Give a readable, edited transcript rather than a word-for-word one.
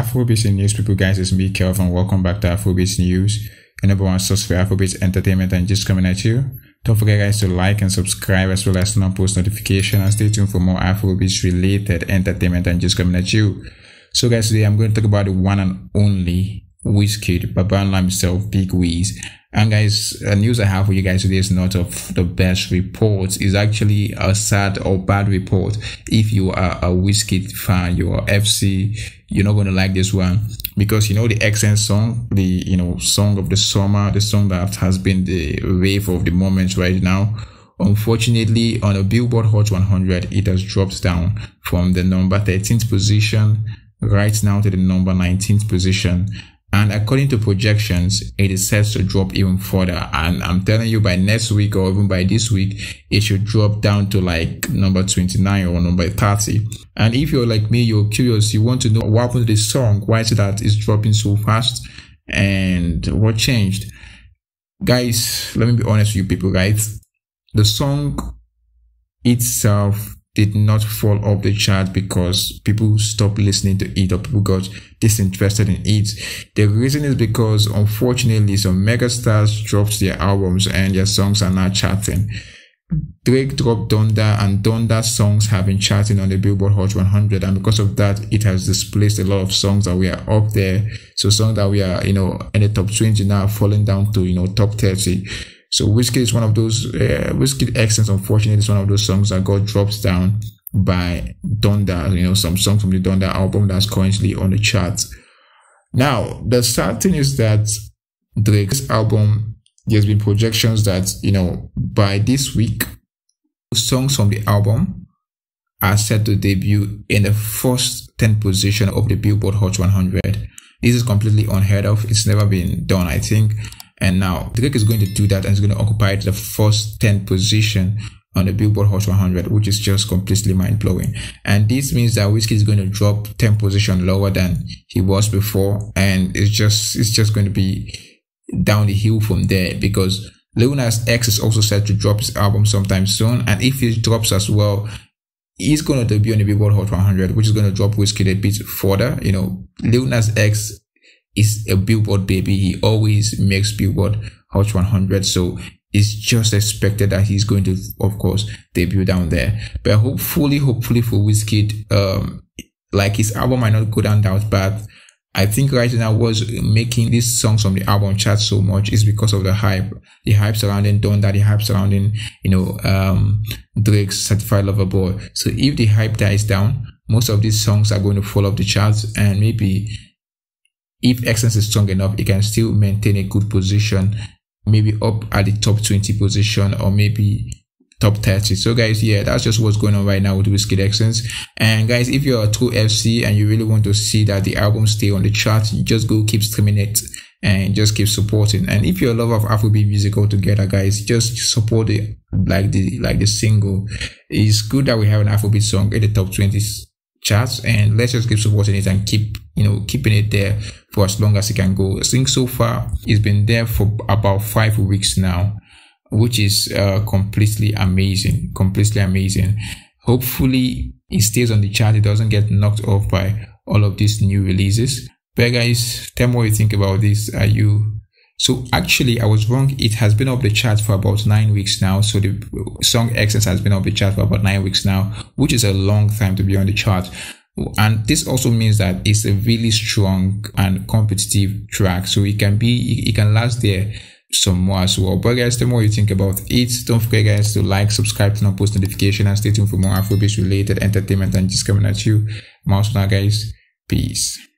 Afrobeats in news, people, guys, it's me, Kelvin. Welcome back to Afrobeats News, your number one source for Afrobeats entertainment and just coming at you. Don't forget, guys, to like and subscribe, as well as turn on post notification, and stay tuned for more Afrobeats related entertainment and just coming at you. So, guys, today I'm going to talk about the one and only Wizkid, Babylon himself, Big Wiz. And guys, the news I have for you guys today is not of the best reports. It's actually a sad or bad report. If you are a Wizkid fan, you are FC, you're not going to like this one, because you know the Essence song, the song of the summer, the song that has been the wave of the moment right now. Unfortunately, on a Billboard Hot 100, it has dropped down from the number 13th position right now to the number 19th position. And according to projections, it is set to drop even further. And I'm telling you, by next week or even by this week, it should drop down to like number 29 or number 30. And if you're like me, you're curious, you want to know what happened to this song, why is it that it's dropping so fast and what changed? Guys, let me be honest with you people, guys. The song itself did not fall off the chart because people stopped listening to it, or people got disinterested in it. The reason is because, unfortunately, some megastars dropped their albums and their songs are not charting. Drake dropped Donda, and Donda's songs have been charting on the Billboard Hot 100, and because of that, it has displaced a lot of songs that we are up there. So songs that we are, in the top 20 now, falling down to, top 30. So Wizkid is one of those, Wizkid Essence, unfortunately, is one of those songs that got dropped down by Donda, some songs from the Donda album that's currently on the charts. Now, the sad thing is that Drake's album, there's been projections that, by this week, songs from the album are set to debut in the first 10 position of the Billboard Hot 100. This is completely unheard of. It's never been done, I think. And now Drake is going to do that, and is going to occupy the first 10 position on the Billboard Hot 100, which is just completely mind-blowing. And this means that Wizkid is going to drop 10 position lower than he was before, and it's just going to be down the hill from there, because Lil Nas X is also set to drop his album sometime soon, and if he drops as well, he's going to debut on the Billboard Hot 100, which is going to drop Wizkid a bit further. Lil Nas X is a Billboard baby. He always makes Billboard Hot 100, so it's just expected that he's going to, of course, debut down there. But hopefully for Wizkid, like, his album might not go down that bad. I think right now was making these songs from the album chart so much is because of the hype surrounding Donda, the hype surrounding Drake's Certified Lover Boy. So if the hype dies down, most of these songs are going to fall off the charts, and maybe if Essence is strong enough, it can still maintain a good position, maybe up at the top 20 position, or maybe top 30. So guys, yeah, that's just what's going on right now with Wizkid Essence. And guys, if you're a true FC and you really want to see that the album stay on the chart, you just go keep streaming it and just keep supporting. And if you're a lover of Afrobeat music altogether, guys, just support it, like the single. It's good that we have an Afrobeat song in the top 20s charts, and let's just keep supporting it and keep keeping it there for as long as it can go. I think so far it's been there for about 5 weeks now, which is completely amazing, Hopefully it stays on the chart, it doesn't get knocked off by all of these new releases. But guys, tell me what you think about this. Are you... So actually, I was wrong. It has been off the chart for about 9 weeks now. So the song Essence has been off the chart for about 9 weeks now, which is a long time to be on the chart. And this also means that it's a really strong and competitive track. So it can last there some more as well. But guys, the more you think about it, don't forget, guys, to like, subscribe, turn on post notification, and stay tuned for more Afrobeats related entertainment and just coming at you. I'm out now, guys. Peace.